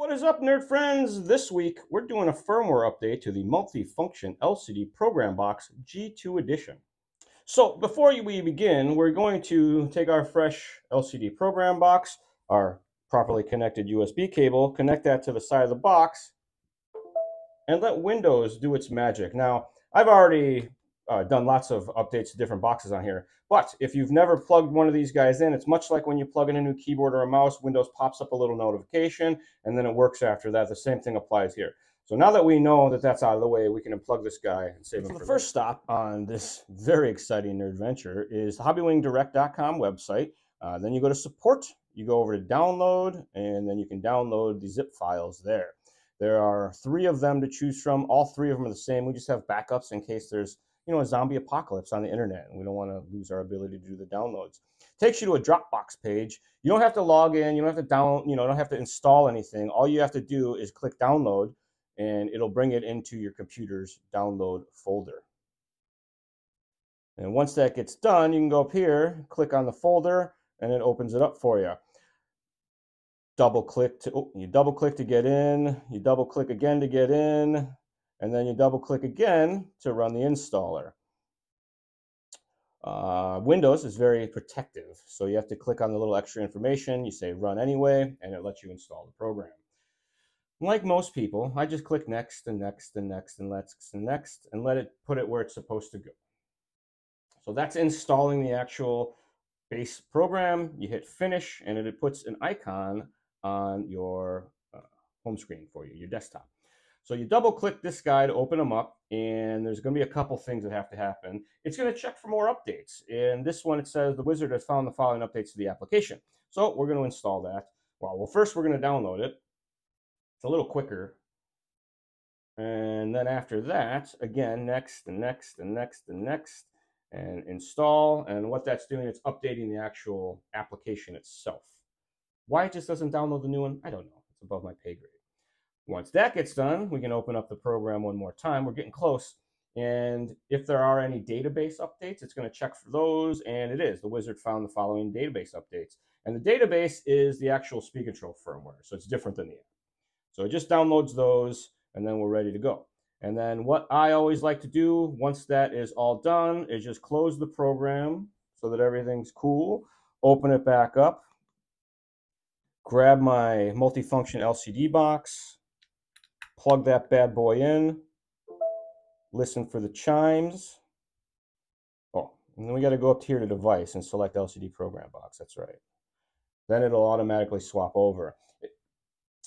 What is up, nerd friends? This week we're doing a firmware update to the Multifunction LCD Program Box G2 Edition. So before we begin, we're going to take our fresh LCD Program Box, our properly connected USB cable, connect that to the side of the box, and let Windows do its magic. Now, I've already done lots of updates to different boxes on here, but if you've never plugged one of these guys in, it's much like when you plug in a new keyboard or a mouse. Windows pops up a little notification and then it works after that. The same thing applies here. So now that we know that that's out of the way, we can unplug this guy and save him for the first stop on this very exciting nerd venture is the hobbywingdirect.com website. Then you go to support, you go over to download, and then you can download the zip files there. There are 3 of them to choose from. All 3 of them are the same. We just have backups in case there's a zombie apocalypse on the internet, and we don't want to lose our ability to do the downloads. Takes you to a Dropbox page. You don't have to log in. You don't have to don't have to install anything. All you have to do is click download, and it'll bring it into your computer's download folder. And once that gets done, you can go up here, click on the folder, and it opens it up for you. You double click to get in. You double click again to get in. And then you double click again to run the installer. Windows is very protective, so you have to click on the little extra information. You say run anyway, and it lets you install the program. Like most people, I just click next and next and next and next and next and let it put it where it's supposed to go. So that's installing the actual base program. You hit finish, and it puts an icon on your home screen for you, your desktop. So you double click this guy to open them up, and there's going to be a couple things that have to happen. It's going to check for more updates. In this one, it says the wizard has found the following updates to the application. So we're going to install that. Well, first we're going to download it. It's a little quicker. And then after that, again, next and next and next and next, and install. And what that's doing, it's updating the actual application itself. Why it just doesn't download the new one, I don't know. It's above my pay grade. Once that gets done, we can open up the program one more time. We're getting close. And if there are any database updates, it's going to check for those. And it is. The wizard found the following database updates. And the database is the actual speed control firmware. So it's different than the app. So it just downloads those, and then we're ready to go. And then what I always like to do once that is all done is just close the program so that everything's cool, open it back up, grab my multifunction LCD box, plug that bad boy in, listen for the chimes. Oh, and then we got to go up here to device and select LCD program box. That's right. Then it'll automatically swap over.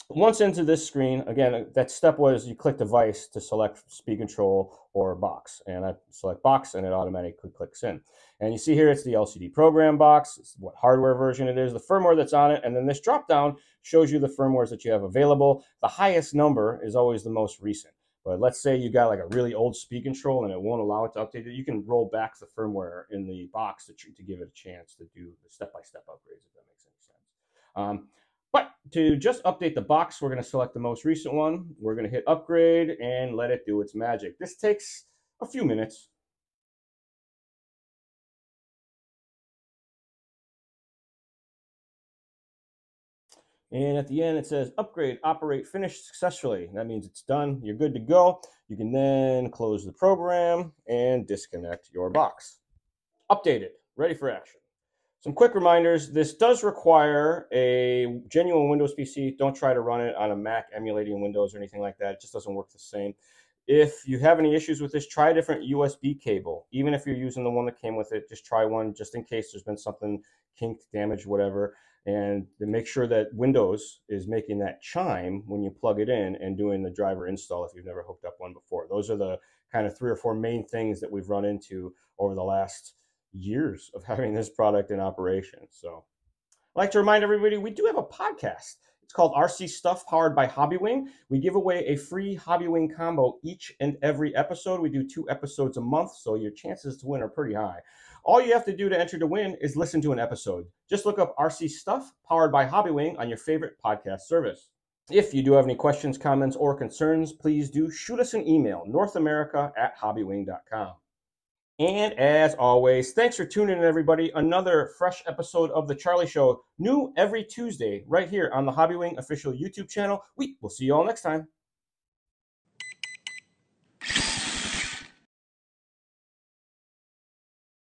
Once into this screen, again, that step was you click device to select speed control or box. And I select box, and it automatically clicks in. And you see here, it's the LCD program box. It's what hardware version it is, the firmware that's on it. And then this drop down shows you the firmwares that you have available. The highest number is always the most recent. But let's say you got like a really old speed control and it won't allow it to update it. You can roll back the firmware in the box to give it a chance to do the step-by-step upgrades, if that makes any sense. But to just update the box, we're going to select the most recent one. We're going to hit upgrade and let it do its magic. This takes a few minutes. And at the end, it says upgrade, operate, finished successfully. That means it's done. You're good to go. You can then close the program and disconnect your box. Updated, ready for action. Some quick reminders, this does require a genuine Windows PC. Don't try to run it on a Mac emulating Windows or anything like that. It just doesn't work the same. If you have any issues with this, try a different USB cable. Even if you're using the one that came with it, just try one just in case there's been something kinked, damaged, whatever. And then make sure that Windows is making that chime when you plug it in and doing the driver install if you've never hooked up one before. Those are the kind of 3 or 4 main things that we've run into over the last years of having this product in operation. So I'd like to remind everybody, we do have a podcast. It's called RC Stuff Powered by Hobbywing. We give away a free Hobbywing combo each and every episode. We do 2 episodes a month, so your chances to win are pretty high. All you have to do to enter to win is listen to an episode. Just look up RC Stuff Powered by Hobbywing on your favorite podcast service. If you do have any questions, comments, or concerns, please do shoot us an email, northamerica@hobbywing.com. And as always, thanks for tuning in, everybody. Another fresh episode of The Charlie Show, new every Tuesday, right here on the Hobbywing official YouTube channel. We will see you all next time.